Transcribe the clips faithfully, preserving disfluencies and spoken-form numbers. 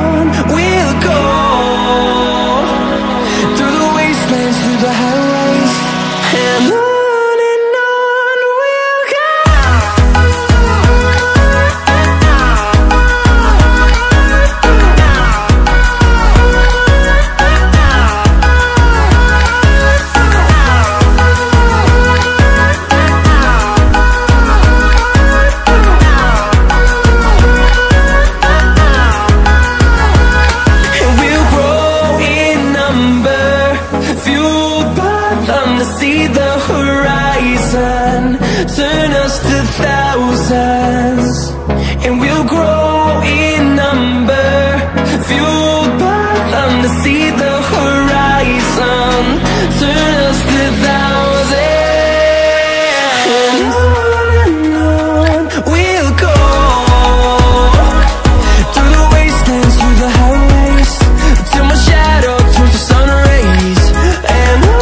we'll go, through the wastelands, through the highways. And on. See the horizon, turn us to thousands, and we'll grow in number, fueled by them. To see the horizon, turn us to thousands, and on and on we'll go, through the wastelands, through the highways, till my shadow turns to sun rays. And on.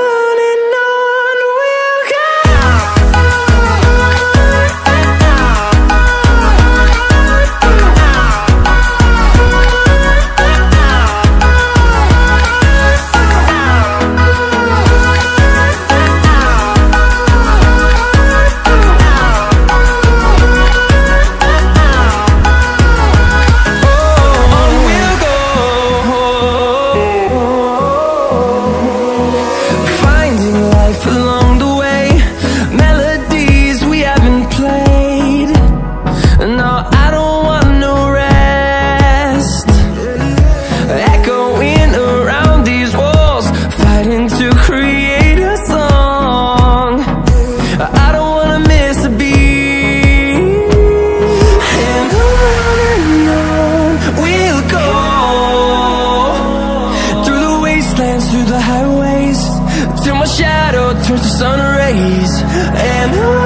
and I